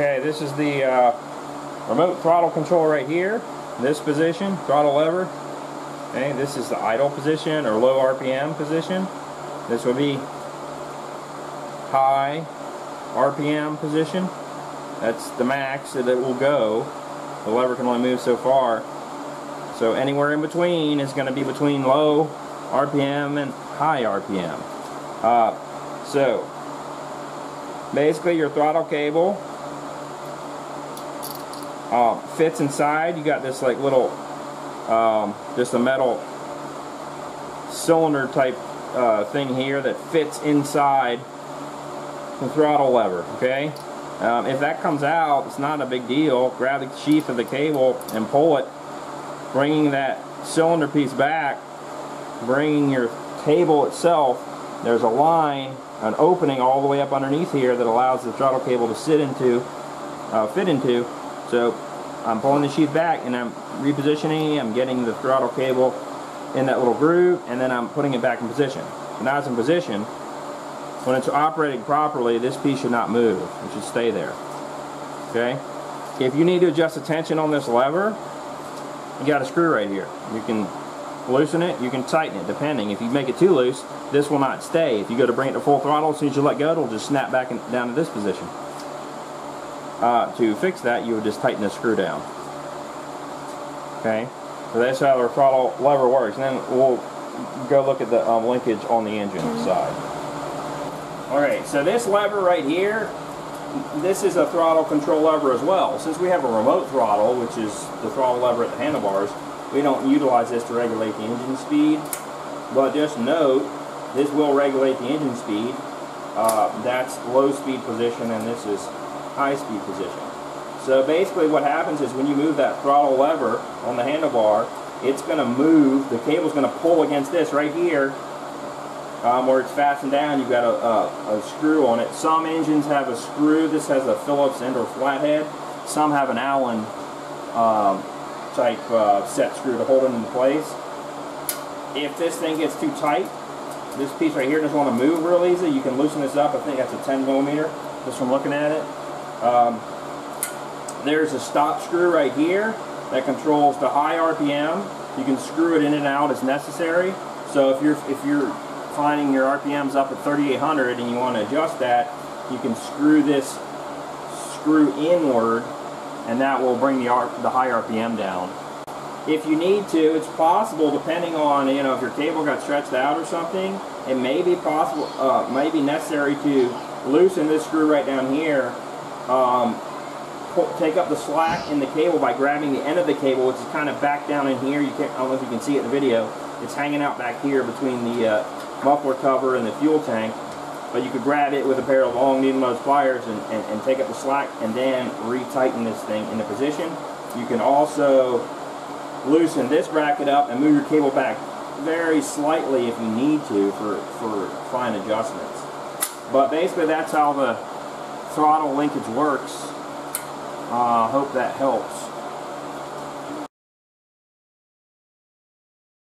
Okay, this is the remote throttle control right here. This position, throttle lever. Okay, this is the idle position or low RPM position. This would be high RPM position. That's the max that it will go. The lever can only move so far. So anywhere in between is going to be between low RPM and high RPM. So basically your throttle cable fits inside. You got this like little just a metal cylinder type thing here that fits inside the throttle lever. Okay, if that comes out, it's not a big deal. Grab the sheath of the cable and pull it, bringing that cylinder piece back, bringing your cable itself. There's a line, an opening all the way up underneath here that allows the throttle cable to fit into. So I'm pulling the sheath back and I'm repositioning, I'm getting the throttle cable in that little groove, and then I'm putting it back in position. So now it's in position. When it's operating properly, this piece should not move. It should stay there. Okay? If you need to adjust the tension on this lever, you got a screw right here. You can loosen it, you can tighten it, depending. If you make it too loose, this will not stay. If you go to bring it to full throttle, as soon as you let go, it'll just snap back and down to this position. To fix that, you would just tighten the screw down. Okay, so that's how the throttle lever works. And then we'll go look at the linkage on the engine side. Alright, so this lever right here, this is a throttle control lever as well. Since we have a remote throttle, which is the throttle lever at the handlebars, we don't utilize this to regulate the engine speed. But just note, this will regulate the engine speed. That's low speed position, and this is high speed position. So basically what happens is when you move that throttle lever on the handlebar, it's going to move, the cable's going to pull against this right here where it's fastened down. You've got a screw on it. Some engines have a screw. This has a Phillips end or flathead. Some have an Allen type set screw to hold it in place. If this thing gets too tight, this piece right here doesn't want to move real easy. You can loosen this up. I think that's a 10mm just from looking at it. There's a stop screw right here that controls the high RPM. You can screw it in and out as necessary. So if you're finding your RPMs up at 3,800 and you want to adjust that, you can screw this screw inward, and that will bring the high RPM down. If you need to, it's possible, depending on, you know, if your cable got stretched out or something, it may be possible, may be necessary to loosen this screw right down here. Take up the slack in the cable by grabbing the end of the cable, which is kind of back down in here. You can't, I don't know if you can see it in the video. It's hanging out back here between the muffler cover and the fuel tank. But you could grab it with a pair of long needle-nose pliers and take up the slack and then retighten this thing into position. You can also loosen this bracket up and move your cable back very slightly if you need to for fine adjustments. But basically that's how the throttle linkage works. I hope that helps.